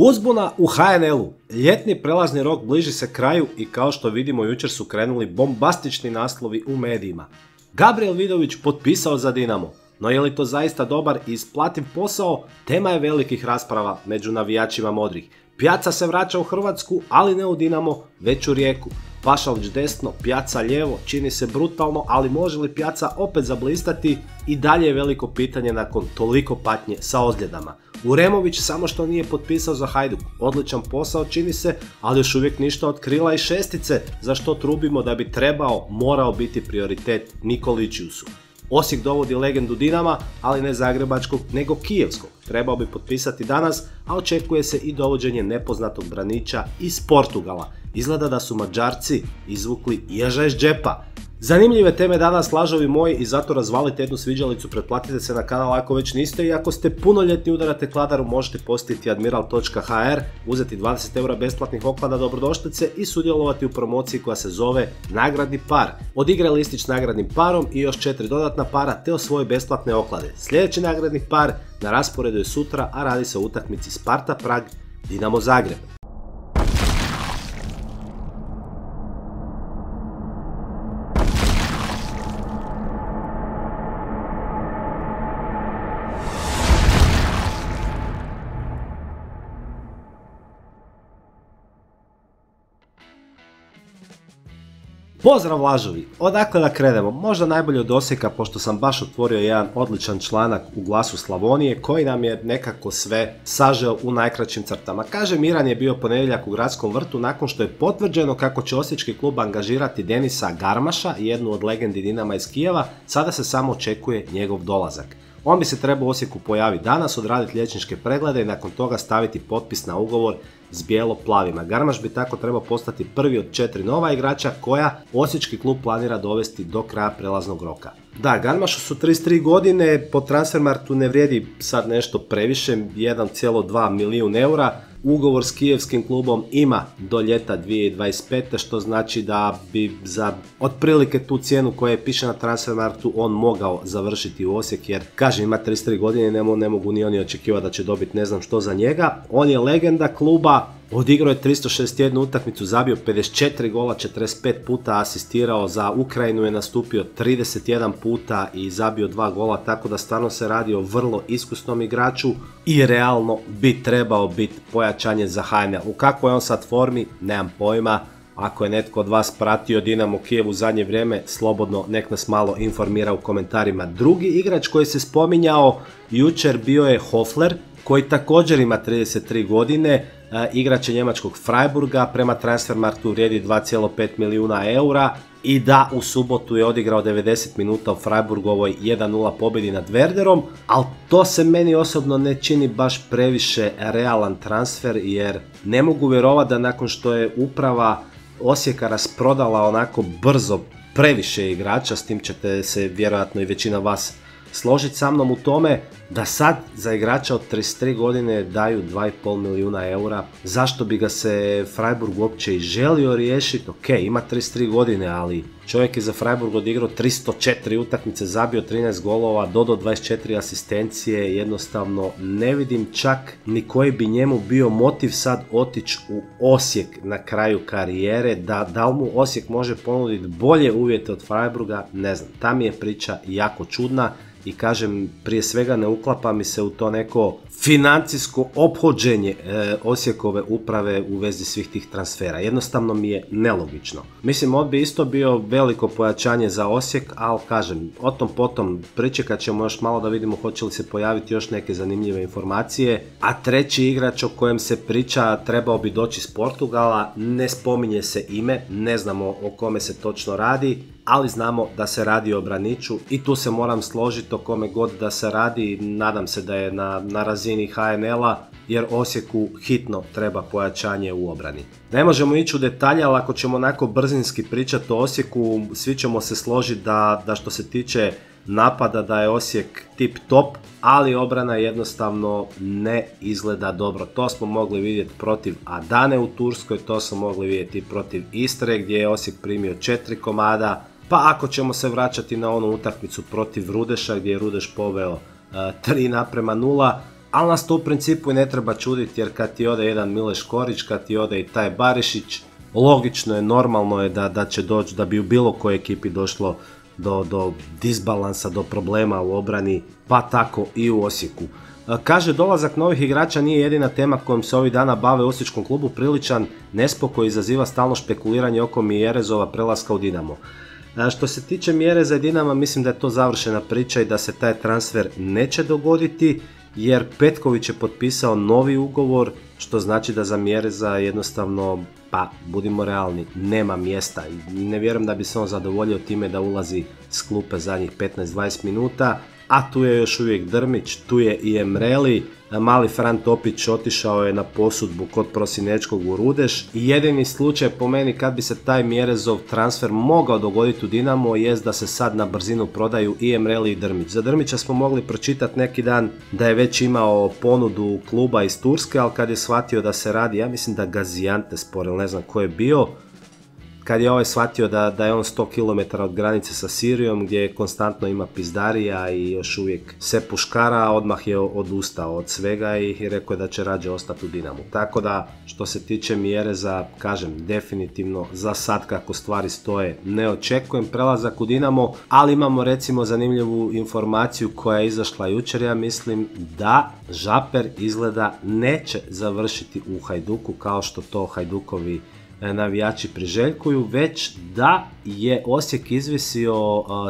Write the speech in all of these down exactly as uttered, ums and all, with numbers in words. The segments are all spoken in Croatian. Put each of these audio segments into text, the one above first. Uzbuna u ha en elu. Ljetni prelazni rok bliži se kraju i kao što vidimo jučer su krenuli bombastični naslovi u medijima. Gabrijel Vidović potpisao za Dinamo, no je li to zaista dobar i isplativ posao, tema je velikih rasprava među navijačima modrih. Pjača se vraća u Hrvatsku, ali ne u Dinamo, već u Rijeku. Pašalić desno, Pjača lijevo, čini se brutalno, ali može li Pjača opet zablistati i dalje je veliko pitanje nakon toliko patnje sa ozljedama. Uremović samo što nije potpisao za Hajduk, odličan posao čini se, ali još uvijek ništa od krila i šestice, za što trubimo da bi trebao, morao biti prioritet Nikoličiusu. Osijek dovodi legendu Dinama, ali ne zagrebačkog, nego kijevskog. Trebao bi potpisati danas, a očekuje se i dovođenje nepoznatog braniča iz Portugala. Izgleda da su Mađarci izvukli ježa iz džepa. Zanimljive teme danas, lažovi moji, i zato razvalite jednu sviđalicu, pretplatite se na kanal ako već niste i ako ste punoljetni udarate kladaru možete postiti admiral točka hr, uzeti dvadeset eura besplatnih oklada dobrodošlice i sudjelovati u promociji koja se zove Nagradni par. Odigre listić s nagradnim parom i još četiri dodatna para te osvoje besplatne oklade. Sljedeći nagradni par na rasporedu je sutra, a radi se o utakmici Sparta Prag Dinamo Zagreb. Pozdrav lažovi, odakle da krenemo, možda najbolje od Osijeka pošto sam baš otvorio jedan odličan članak u Glasu Slavonije koji nam je nekako sve sažeo u najkraćim crtama. Kaže, miran je bio ponedjeljak u gradskom vrtu nakon što je potvrđeno kako će osječki klub angažirati Denisa Garmaša, jednu od legendi Dinama iz Kijeva, sada se samo očekuje njegov dolazak. On bi se trebao Osijeku pojaviti danas, odraditi liječničke preglede i nakon toga staviti potpis na ugovor s bijelo-plavima. Garmaš bi tako trebao postati prvi od četiri nova igrača koja osječki klub planira dovesti do kraja prelaznog roka. Da, Garmašu su trideset tri godine, po Transfermarktu ne vrijedi sad nešto previše, jedan zarez dva milijuna eura. Ugovor s kijevskim klubom ima do ljeta dvije tisuće dvadeset pete, što znači da bi za otprilike tu cijenu koja je piše na Transfermarktu on mogao završiti u Osijek, jer kažem ima trideset tri godine, ne, mo ne mogu ni oni očekivati da će dobiti ne znam što za njega. On je legenda kluba, odigrao je tristo šezdeset jednu utakmicu, zabio pedeset četiri gola, četrdeset pet puta asistirao, za Ukrajinu je nastupio trideset jedan puta i zabio dva gola, tako da stvarno se radi o vrlo iskusnom igraču i realno bi trebao biti pojačanje za ha en el. U kakvoj je on sad formi, nemam pojma. Ako je netko od vas pratio Dinamo Kijev u zadnje vrijeme, slobodno nek nas malo informira u komentarima. Drugi igrač koji se spominjao jučer bio je Hofler, koji također ima trideset tri godine, igrač je njemačkog Freiburga, prema Transfermarktu vrijedi dva zarez pet milijuna eura i da, u subotu je odigrao devedeset minuta u Freiburgovoj jedan nula pobjedi nad Werderom, ali to se meni osobno ne čini baš previše realan transfer, jer ne mogu vjerovati da nakon što je uprava Osijeka rasprodala onako brzo previše igrača, s tim ćete se vjerojatno i većina vas složiti sa mnom u tome, da sad za igrača od trideset tri godine daju dva zarez pet milijuna eura. Zašto bi ga se Freiburg uopće i želio riješiti? Ok, ima trideset tri godine, ali čovjek je za Freiburg odigrao tristo četiri utakmice, zabio trinaest golova, dodao dvadeset četiri asistencije, jednostavno ne vidim čak ni koji bi njemu bio motiv sad otići u Osijek na kraju karijere, da, da li mu Osijek može ponuditi bolje uvjete od Freiburga, ne znam, ta mi je priča jako čudna. I kažem, prije svega ne uklapa mi se u to neko financijsko ophođenje e, Osijekove uprave u vezi svih tih transfera. Jednostavno mi je nelogično. Mislim, on bi isto bio veliko pojačanje za Osijek, ali kažem, o tom potom pričekat ćemo još malo da vidimo hoće li se pojaviti još neke zanimljive informacije. A treći igrač o kojem se priča trebao bi doći iz Portugala, ne spominje se ime, ne znamo o kome se točno radi, ali znamo da se radi o braniču i tu se moram složiti o kome god da se radi. Nadam se da je na, na razini ha en ela, jer Osijeku hitno treba pojačanje u obrani. Ne možemo ići u detalje, ali ako ćemo onako brzinski pričati o Osijeku, svi ćemo se složiti da, da što se tiče napada da je Osijek tip top, ali obrana jednostavno ne izgleda dobro. To smo mogli vidjeti protiv Adane u Turskoj, to smo mogli vidjeti i protiv Istre gdje je Osijek primio četiri komada. Pa ako ćemo se vraćati na onu utakmicu protiv Rudeša gdje je Rudeš poveo tri naprema nula, ali nas to u principu i ne treba čuditi, jer kad ti ode jedan Mileš Korić, kad ti ode i taj Barišić, logično je, normalno je da, da će doći, da bi u bilo kojoj ekipi došlo do, do disbalansa, do problema u obrani, pa tako i u Osijeku. Kaže, dolazak novih igrača nije jedina tema kojom se ovih dana bave u osječkom klubu, priličan nespokoj izaziva stalno špekuliranje oko Mjerezova prelaska u Dinamo. Što se tiče Mjereza i Dinama, mislim da je to završena priča i da se taj transfer neće dogoditi, jer Petković je potpisao novi ugovor, što znači da za Mjereza jednostavno, pa budimo realni, nema mjesta. Ne vjerujem da bi se on zadovoljio time da ulazi s klupe zadnjih petnaest dvadeset minuta, a tu je još uvijek Drmić, tu je i Emreli, mali Fran Topić otišao je na posudbu kod Prosinečkog u Rudeš. I jedini slučaj po meni kad bi se taj Mjerezov transfer mogao dogoditi u Dinamo jest da se sad na brzinu prodaju i Emreli i Drmić. Za Drmića smo mogli pročitati neki dan da je već imao ponudu kluba iz Turske, ali kad je shvatio da se radi, ja mislim da Gaziantepspor, ne znam ko je bio, kad je ovaj shvatio da, da je on sto kilometara od granice sa Sirijom, gdje konstantno ima pizdarija i još uvijek se puškara, odmah je odustao od svega i rekao je da će rađe ostati u Dinamu. Tako da, što se tiče Mjereza, kažem, definitivno za sad kako stvari stoje ne očekujem prelazak u Dinamo, ali imamo recimo zanimljivu informaciju koja je izašla jučer, ja mislim da Japer izgleda neće završiti u Hajduku kao što to Hajdukovi navijači priželjkuju, već da je Osijek izvisio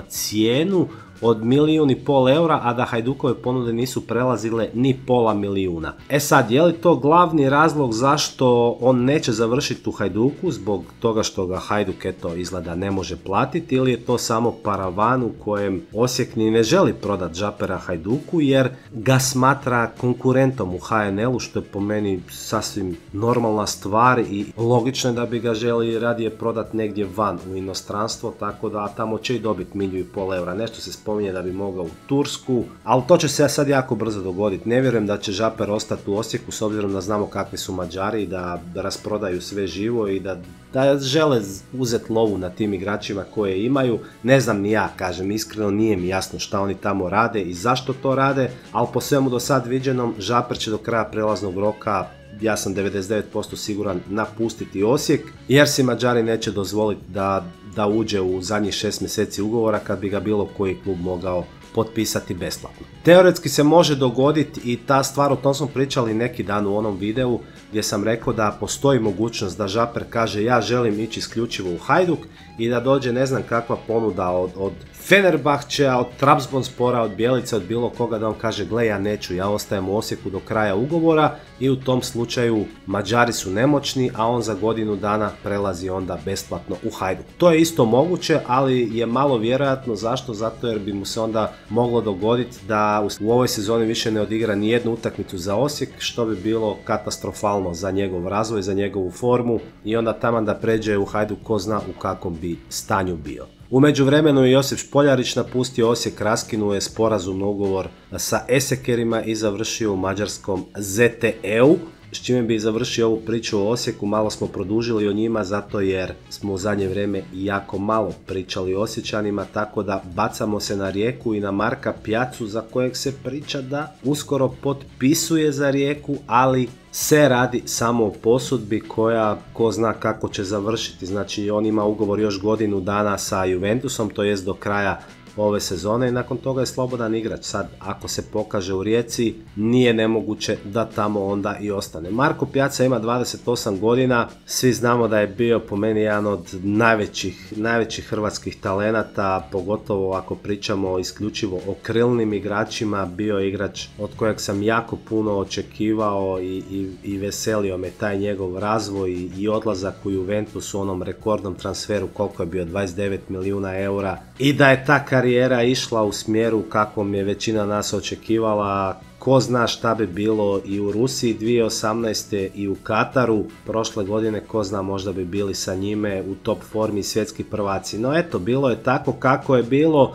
cijenu od milijun i pol eura, a da Hajdukove ponude nisu prelazile ni pola milijuna. E sad, je li to glavni razlog zašto on neće završiti u Hajduku, zbog toga što ga Hajduk, eto, izgleda ne može platiti, ili je to samo paravan u kojem Osijek ni ne želi prodati Japera Hajduku jer ga smatra konkurentom u ha en elu, što je po meni sasvim normalna stvar i logično je da bi ga želi radije prodati negdje van u inostranstvo, tako da tamo će i dobiti milijun i pol eura. Nešto se spominje da bi mogao u Tursku, ali to će se sad jako brzo dogoditi. Ne vjerujem da će Žaper ostati u Osijeku, s obzirom da znamo kakvi su Mađari, da rasprodaju sve živo i da, da žele uzeti lovu na tim igračima koje imaju. Ne znam ni ja, kažem, iskreno nije mi jasno šta oni tamo rade i zašto to rade, ali po svemu do sad viđenom, Žaper će do kraja prelaznog roka, ja sam devedeset devet posto siguran, napustiti Osijek, jer si Mađari neće dozvoliti da, da uđe u zadnjih šest mjeseci ugovora kad bi ga bilo koji klub mogao potpisati besplatno. Teoretski se može dogoditi i ta stvar, o tom smo pričali neki dan u onom videu gdje sam rekao da postoji mogućnost da Žaper kaže ja želim ići isključivo u Hajduk i da dođe ne znam kakva ponuda od, od Fenerbahčea, od Trabzonspora, od Bjelice, od bilo koga, da on kaže gle ja neću, ja ostajem u Osijeku do kraja ugovora, i u tom slučaju Mađari su nemoćni, a on za godinu dana prelazi onda besplatno u Hajduk. To je isto moguće, ali je malo vjerojatno. Zašto? Zato jer bi mu se onda moglo dogoditi da u ovoj sezoni više ne odigra ni jednu utakmicu za Osijek, što bi bilo katastrofalno za njegov razvoj, za njegovu formu, i onda taman da pređe u Hajduk ko zna u kakvom bi stanju bio. U međuvremenu je Josip Špoljarić napustio Osijek, raskinuo je sporazumni ugovor sa Esekerima i završio u mađarskom zet te e u, s čime bi završio ovu priču o Osijeku. Malo smo produžili o njima zato jer smo u zadnje vrijeme jako malo pričali o Osječanima, tako da bacamo se na Rijeku i na Marka Pjaču, za kojeg se priča da uskoro potpisuje za Rijeku, ali se radi samo o posudbi koja ko zna kako će završiti. Znači on ima ugovor još godinu dana sa Juventusom, to jest do kraja ove sezone, i nakon toga je slobodan igrač. Sad ako se pokaže u Rijeci, nije nemoguće da tamo onda i ostane. Marko Pjača ima dvadeset osam godina, svi znamo da je bio po meni jedan od najvećih, najvećih hrvatskih talenata, pogotovo ako pričamo isključivo o krilnim igračima. Bio je igrač od kojeg sam jako puno očekivao i, i, i veselio me taj njegov razvoj i, i odlazak u Juventus u onom rekordnom transferu, koliko je bio, dvadeset devet milijuna eura, i da je ta karijera karijera išla u smjeru kakvom je većina nas očekivala. Ko zna šta bi bilo i u Rusiji dvije tisuće osamnaeste i u Kataru prošle godine, ko zna, možda bi bili sa njime u top formi svjetski prvaci. No eto, bilo je tako kako je bilo.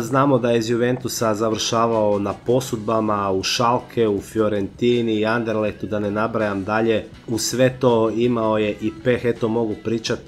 Znamo da je iz Juventusa završavao na posudbama u Šalke, u Fiorentini, Anderlehtu, da ne nabrajam dalje. U sve to imao je i peh, eto mogu pričat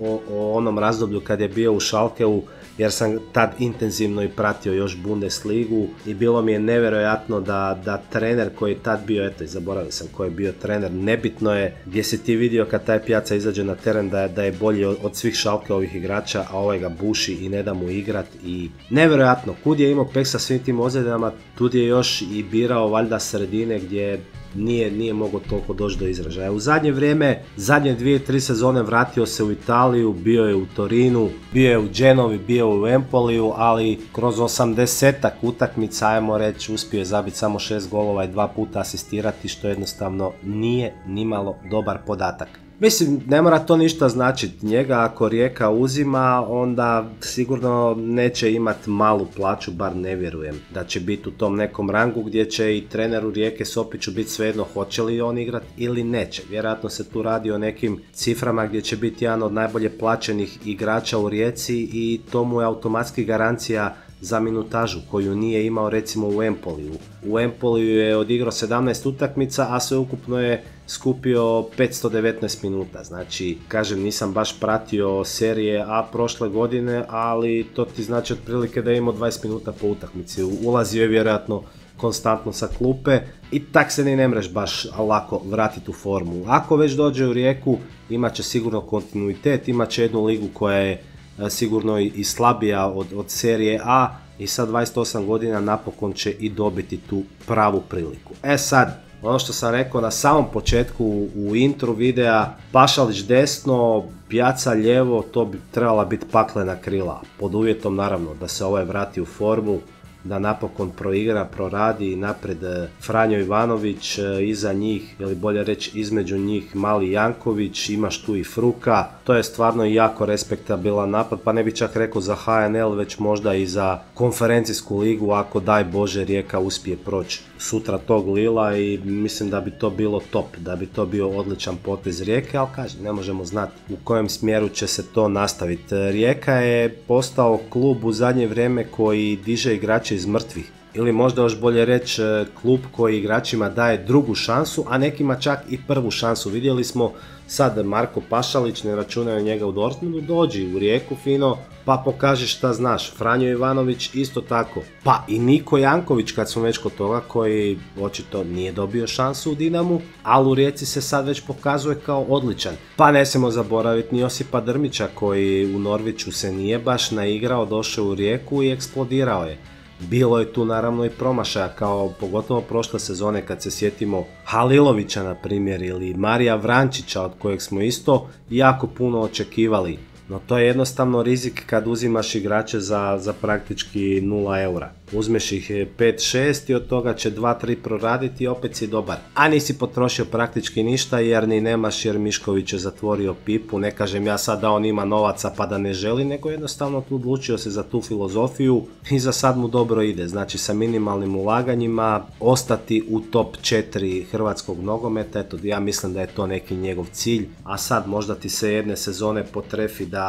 o, o onom razdoblju kad je bio u Šalkeu, jer sam tad intenzivno i pratio još Bundesligu i bilo mi je nevjerojatno da, da trener koji je tad bio, eto i zaboravio sam koji je bio trener, nebitno je gdje si ti vidio kad taj Pjača izađe na teren da je, da je bolji od, od svih Šalke ovih igrača, a ovaj ga buši i ne da mu igrat i nevjerojatno, kud je imao pek sa svim tim ozljedama, tud je još i birao valjda sredine gdje Nije, nije mogao toliko doći do izražaja. U zadnje vrijeme, zadnje dvije, tri sezone vratio se u Italiju, bio je u Torinu, bio je u Genovi, bio je u Empoliju, ali kroz osamdesetak utakmica, ajmo reći, uspio je zabiti samo šest golova i dva puta asistirati, što jednostavno nije nimalo dobar podatak. Mislim, ne mora to ništa značiti njega, ako Rijeka uzima, onda sigurno neće imati malu plaću, bar ne vjerujem da će biti u tom nekom rangu gdje će i treneru Rijeke Sopiću biti svejedno hoće li on igrati ili neće. Vjerojatno se tu radi o nekim ciframa gdje će biti jedan od najbolje plaćenih igrača u Rijeci i to mu je automatski garancija za minutažu koju nije imao recimo u Empoliju. U Empoliju je odigrao sedamnaest utakmica, a sveukupno je skupio petsto devetnaest minuta. Znači, kažem, nisam baš pratio serije A prošle godine, ali to ti znači otprilike da je imao dvadeset minuta po utakmici. Ulazio je vjerojatno konstantno sa klupe i tak se ni ne mreš baš lako vratiti u formu. Ako već dođe u Rijeku, imat će sigurno kontinuitet, imat će jednu ligu koja je sigurno i slabija od, od serije A i sa dvadeset osam godina napokon će i dobiti tu pravu priliku. E sad, ono što sam rekao na samom početku u intro videa, Pašalić desno, Pjača lijevo, to bi trebala biti paklena krila. Pod uvjetom naravno da se ovaj vrati u formu, da napokon proigra, proradi i napred Franjo Ivanović, iza njih, ili bolje reći između njih mali Janković, imaš tu i Fruka, to je stvarno jako respektabilan napad, pa ne bi čak rekao za H N L, već možda i za konferencijsku ligu, ako daj Bože Rijeka uspije proći sutra tog Lila i mislim da bi to bilo top, da bi to bio odličan potez Rijeke, ali kažem, ne možemo znati u kojem smjeru će se to nastaviti. Rijeka je postao klub u zadnje vrijeme koji diže igrače iz mrtvih. Ili možda još bolje reći klub koji igračima daje drugu šansu, a nekima čak i prvu šansu. Vidjeli smo sad Marko Pašalić, ne računaju njega u Dortmundu, dođi u Rijeku fino, pa pokaži šta znaš. Franjo Ivanović isto tako. Pa i Niko Janković kad smo već kod toga, koji očito nije dobio šansu u Dinamu, ali u Rijeci se sad već pokazuje kao odličan. Pa ne smijemo zaboraviti ni Josipa Drmića koji u Norviću se nije baš naigrao, došao u Rijeku i eksplodirao je. Bilo je tu naravno i promašaja, kao pogotovo prošle sezone kad se sjetimo Halilovića na primjer ili Marija Vrančića od kojeg smo isto jako puno očekivali. No to je jednostavno rizik kad uzimaš igrače za, za praktički nula eura. Uzmeš ih pet šest i od toga će dva tri proraditi i opet si dobar. A nisi potrošio praktički ništa jer ni nemaš, jer Mišković je zatvorio pipu. Ne kažem ja sad da on ima novaca pa da ne želi, nego jednostavno tu odlučio se za tu filozofiju i za sad mu dobro ide. Znači sa minimalnim ulaganjima ostati u top četiri hrvatskog nogometa. Eto, ja mislim da je to neki njegov cilj. A sad možda ti se jedne sezone potrefi da...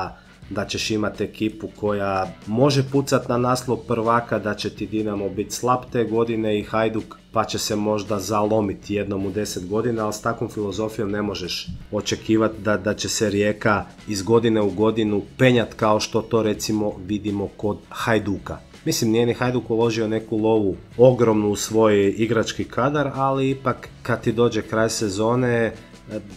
da ćeš imati ekipu koja može pucati na naslov prvaka, da će ti Dinamo biti slab te godine i Hajduk, pa će se možda zalomiti jednom u deset godina, ali s takvom filozofijom ne možeš očekivati da, da će se Rijeka iz godine u godinu penjati kao što to recimo vidimo kod Hajduka. Mislim, nije ni Hajduk uložio neku lovu ogromnu u svoj igrački kadar, ali ipak kad ti dođe kraj sezone,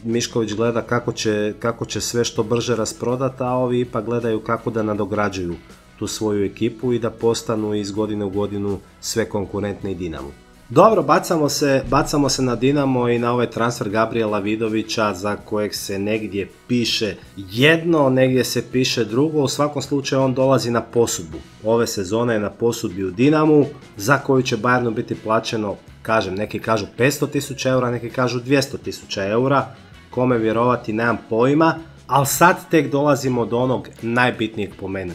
Mišković gleda kako će, kako će sve što brže rasprodati, a ovi ipak gledaju kako da nadograđuju tu svoju ekipu i da postanu iz godine u godinu sve konkurentni i Dinamo. Dobro, bacamo se, bacamo se na Dinamo i na ovaj transfer Gabrijela Vidovića za kojeg se negdje piše jedno, negdje se piše drugo. U svakom slučaju on dolazi na posudbu. Ove sezone je na posudbi u Dinamu za koju će Bayernu biti plaćeno, kažem, neki kažu petsto tisuća eura, neki kažu dvjesto tisuća eura, kome vjerovati nemam pojma, ali sad tek dolazimo do onog najbitnijeg po meni.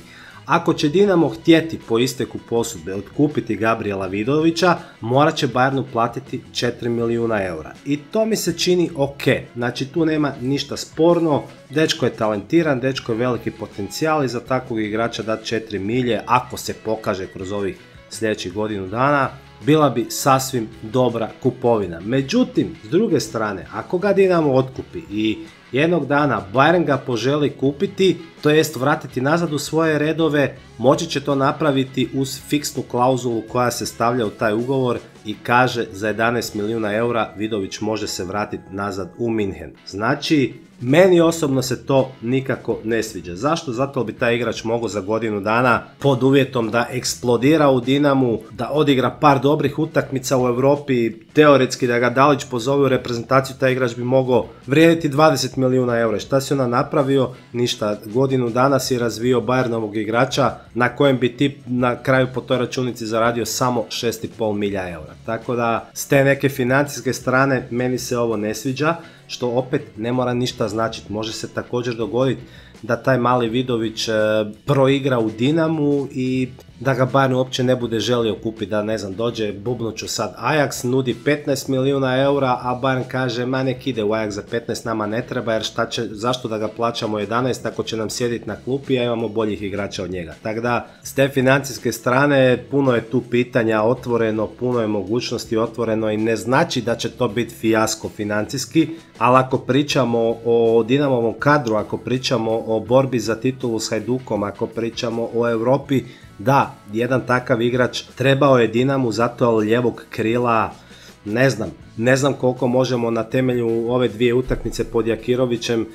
Ako će Dinamo htjeti po isteku posudbe otkupiti Gabrijela Vidovića, morat će Bayernu platiti četiri milijuna eura. I to mi se čini ok, znači tu nema ništa sporno, dečko je talentiran, dečko je veliki potencijal i za takvog igrača dati četiri milije, ako se pokaže kroz ovih sljedećih godinu dana, bila bi sasvim dobra kupovina. Međutim, s druge strane, ako ga Dinamo otkupi i jednog dana Bayern ga poželi kupiti, to jest vratiti nazad u svoje redove, moći će to napraviti uz fiksnu klauzulu koja se stavlja u taj ugovor i kaže za jedanaest milijuna eura Vidović može se vratiti nazad u Minhen. Znači, meni osobno se to nikako ne sviđa. Zašto? Zato bi taj igrač mogao za godinu dana, pod uvjetom da eksplodira u Dinamu, da odigra par dobrih utakmica u Europi, teoretski da ga Dalić pozove u reprezentaciju, taj igrač bi mogao vrijediti dvadeset milijuna eura. Šta si ona napravio? Ništa. Godinu dana si razvio Bayernovog igrača na kojem bi ti na kraju po toj računici zaradio samo šest i pol milija eura. Tako da, s te neke financijske strane, meni se ovo ne sviđa, što opet ne mora ništa značiti. Može se također dogoditi da taj mali Vidović proigra u Dinamu i da ga Bayern uopće ne bude želio kupiti, da ne znam, dođe, bubnuću sad Ajax, nudi petnaest milijuna eura, a Bayern kaže, ma nek ide u Ajax za petnaest, nama ne treba, jer šta će, zašto da ga plaćamo jedanaest ako će nam sjediti na klupi, a imamo boljih igrača od njega. Tako da, s te financijske strane, puno je tu pitanja otvoreno, puno je mogućnosti otvoreno i ne znači da će to biti fijasko financijski, ali ako pričamo o Dinamovom kadru, ako pričamo o borbi za titulu s Hajdukom, ako pričamo o Europi, da, jedan takav igrač trebao je Dinamu, zato lijevog krila, ne znam, ne znam koliko možemo na temelju ove dvije utakmice pod Jakirovićem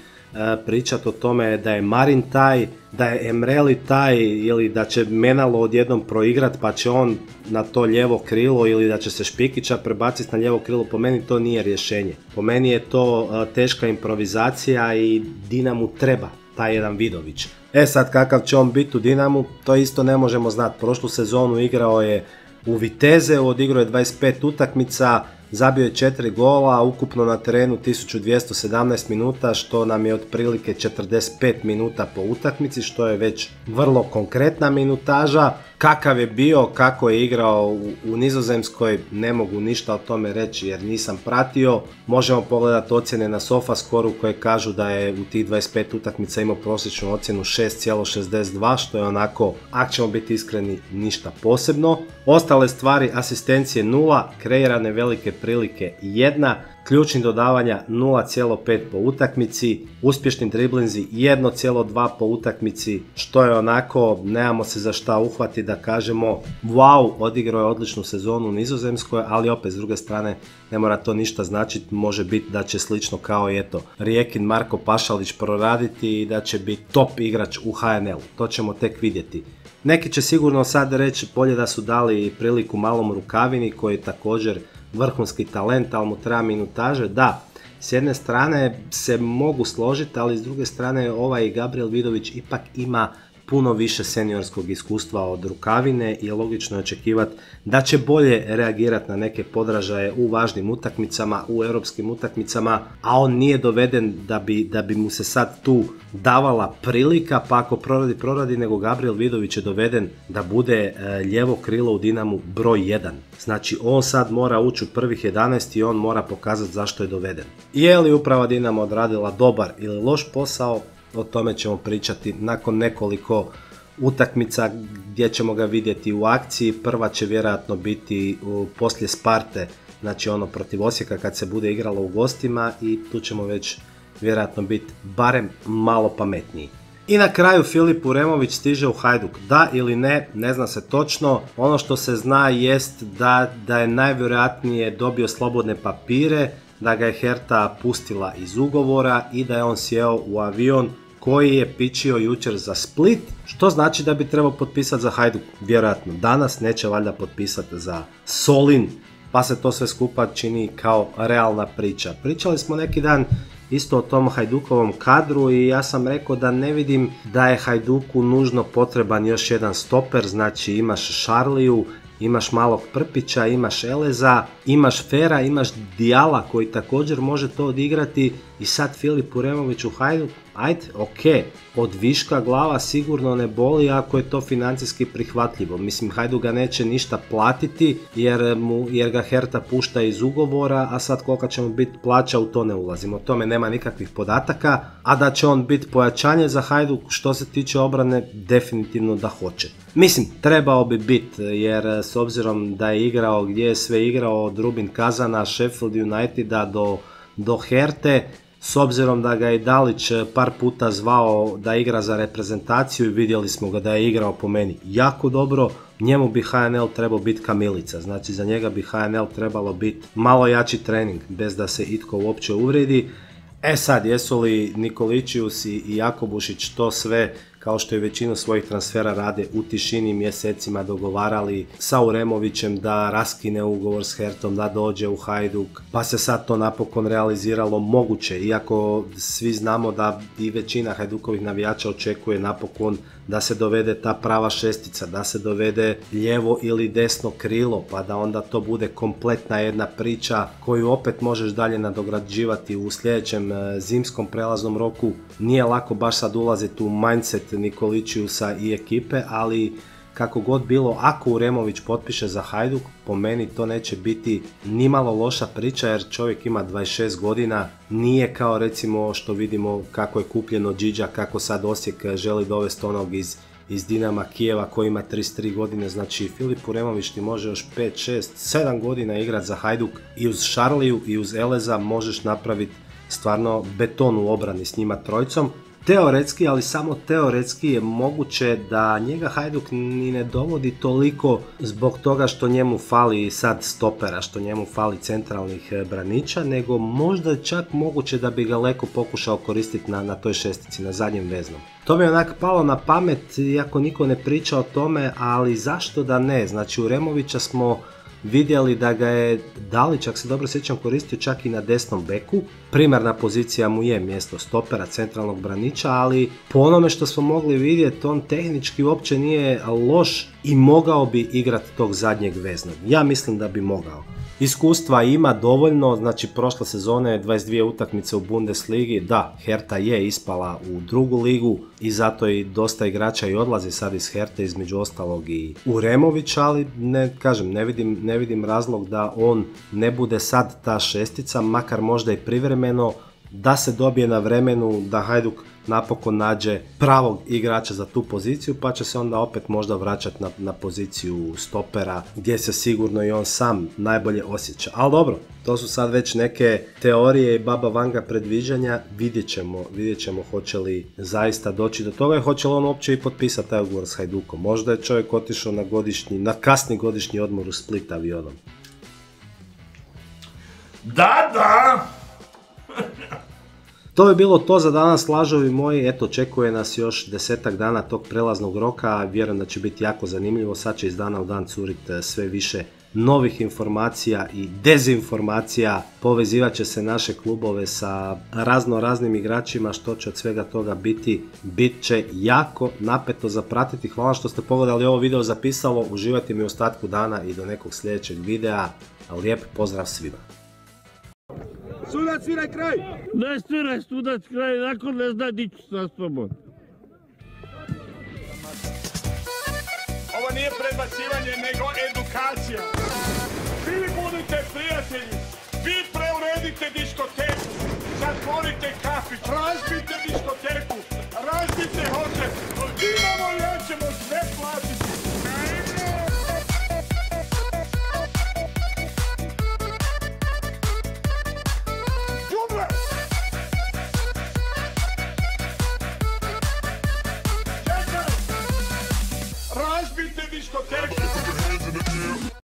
pričati o tome da je Marin taj, da je Emreli taj, ili da će Menalo odjednom proigrat pa će on na to lijevo krilo, ili da će se Špikića prebaciti na lijevo krilo. Po meni to nije rješenje. Po meni je to teška improvizacija i Dinamu treba taj jedan Vidović. E sad, kakav će on biti u Dinamu, to isto ne možemo znati. Prošlu sezonu igrao je u Vitezeu, odigrao je dvadeset pet utakmica, zabio je četiri gola, ukupno na terenu tisuću dvjesto sedamnaest minuta, što nam je otprilike četrdeset pet minuta po utakmici, što je već vrlo konkretna minutaža. Kakav je bio, kako je igrao u, u Nizozemskoj, ne mogu ništa o tome reći jer nisam pratio. Možemo pogledati ocjene na SofaScoru koje kažu da je u tih dvadeset pet utakmica imao prosječnu ocjenu šest zarez šezdeset dva, što je onako, ako ćemo biti iskreni, ništa posebno. Ostale stvari, asistencije nula, kreirane velike prilike jedna, ključnih dodavanja nula zarez pet po utakmici, uspješni driblinzi jedan zarez dva po utakmici, što je onako, nemamo se za šta uhvati da kažemo wow, odigrao je odličnu sezonu u Nizozemskoj, ali opet s druge strane ne mora to ništa značiti, može biti da će slično kao i eto Rijekin Marko Pašalić proraditi i da će biti top igrač u ha en el-u, to ćemo tek vidjeti. Neki će sigurno sad reći bolje da su dali priliku malom Rukavini koji je također vrhunski talent, ali mu treba minutaže. Da, s jedne strane se mogu složiti, ali s druge strane ovaj Gabrijel Vidović ipak ima puno više seniorskog iskustva od Rukavine i logično je očekivati da će bolje reagirati na neke podražaje u važnim utakmicama, u europskim utakmicama, a on nije doveden da bi, da bi mu se sad tu davala prilika, pa ako proradi, proradi, nego Gabrijel Vidović je doveden da bude lijevo krilo u Dinamu broj jedan. Znači, on sad mora ući u prvih jedanaest i on mora pokazati zašto je doveden. Je li uprava Dinama odradila dobar ili loš posao? O tome ćemo pričati nakon nekoliko utakmica gdje ćemo ga vidjeti u akciji. Prva će vjerojatno biti poslije Sparte, znači ono protiv Osijeka kad se bude igralo u gostima, i tu ćemo već vjerojatno biti barem malo pametniji. I na kraju, Filip Uremović stiže u Hajduk, da ili ne, ne zna se točno. Ono što se zna jest da, da je najvjerojatnije dobio slobodne papire, da ga je Hertha pustila iz ugovora i da je on sjeo u avion koji je pičio jučer za Split, što znači da bi trebao potpisati za Hajduk vjerojatno danas, neće valjda potpisati za Solin, pa se to sve skupa čini kao realna priča. Pričali smo neki dan isto o tom Hajdukovom kadru i ja sam rekao da ne vidim da je Hajduku nužno potreban još jedan stoper, znači imaš Šarliju, imaš malog Prpića, imaš Eleza, imaš Fera, imaš Dijala koji također može to odigrati, i sad Filip Uremović u Hajduk, ajde, ok, od viška glava sigurno ne boli ako je to financijski prihvatljivo. Mislim, Hajduk ga neće ništa platiti jer, mu, jer ga Hertha pušta iz ugovora, a sad kolika će mu biti plaća, u to ne ulazimo, o tome nema nikakvih podataka, a da će on biti pojačanje za Hajduk što se tiče obrane, definitivno da hoće. Mislim, trebao bi biti, jer s obzirom da je igrao gdje je sve igrao, od Rubin Kazana, Sheffield Uniteda do, do Herte, s obzirom da ga je Dalić par puta zvao da igra za reprezentaciju i vidjeli smo ga da je igrao po meni jako dobro, njemu bi H N L trebao biti kamilica, znači za njega bi H N L trebalo biti malo jači trening bez da se itko uopće uvrijedi. E sad, jesu li Nikoličius i Jakobušić to sve, kao što je većinu svojih transfera rade u tišini mjesecima, dogovarali sa Uremovićem da raskine ugovor s Hertom, da dođe u Hajduk, pa se sad to napokon realiziralo, moguće, iako svi znamo da i većina Hajdukovih navijača očekuje napokon da se dovede ta prava šestica, da se dovede lijevo ili desno krilo, pa da onda to bude kompletna jedna priča koju opet možeš dalje nadograđivati u sljedećem zimskom prelaznom roku. Nije lako baš sad ulaziti u mindset Nikoličiusa i ekipe, ali kako god bilo, ako Uremović potpiše za Hajduk, po meni to neće biti nimalo loša priča, jer čovjek ima dvadeset šest godina, nije kao recimo što vidimo kako je kupljeno Điđa, kako sad Osijek želi dovesti onog iz, iz Dinama Kijeva koji ima trideset tri godine. Znači Filip Uremović ti može još pet, šest, sedam godina igrati za Hajduk i uz Šarliju i uz Eleza možeš napraviti stvarno beton u obrani s njima trojicom. Teoretski, ali samo teoretski je moguće da njega Hajduk ni ne dovodi toliko zbog toga što njemu fali sad stopera, što njemu fali centralnih braniča, nego možda je čak moguće da bi ga Leko pokušao koristiti na, na toj šestici, na zadnjem veznom. To mi je onak palo na pamet, iako niko ne priča o tome, ali zašto da ne? Znači Uremovića smo vidjeli da ga je Dalić, ako se dobro sjećam, koristio čak i na desnom beku. Primarna pozicija mu je mjesto stopera, centralnog braniča, ali po onome što smo mogli vidjeti, on tehnički uopće nije loš i mogao bi igrati tog zadnjeg veznog. Ja mislim da bi mogao. Iskustva ima dovoljno, znači prošle sezone dvadeset dvije utakmice u Bundesligi, da, Hertha je ispala u drugu ligu i zato i dosta igrača i odlazi sad iz Herte, između ostalog i Uremović, ali ne, kažem, ne vidim, ne vidim razlog da on ne bude sad ta šestica, makar možda i privremeno, da se dobije na vremenu, da Hajduk napokon nađe pravog igrača za tu poziciju, pa će se onda opet možda vraćati na, na poziciju stopera gdje se sigurno i on sam najbolje osjeća. Ali dobro, to su sad već neke teorije i baba vanga predviđanja, vidjet ćemo, vidjet ćemo hoće li zaista doći do toga i hoće li on uopće i potpisati taj ugovor s Hajdukom. Možda je čovjek otišao na, godišnji, na kasni godišnji odmor u Split avionom. Da, da! To je bilo to za danas, lažovi moji. Eto, očekuje nas još desetak dana tog prelaznog roka, vjerujem da će biti jako zanimljivo, sad će iz dana u dan curiti sve više novih informacija i dezinformacija, povezivat će se naše klubove sa razno raznim igračima, što će od svega toga biti, bit će jako napeto zapratiti. Hvala što ste pogledali ovo video, zapisalo, uživajte mi u ostatku dana i do nekog sljedećeg videa, lijep pozdrav svima. Sudac, sviraj kraj! Ne sviraj sudac kraj, nakon ne zna di ću sa sobom. Ovo nije predbacivanje, nego edukacija. Vi budite prijatelji, vi preuredite diskoteku, zatvorite kafić, razbite diskoteku.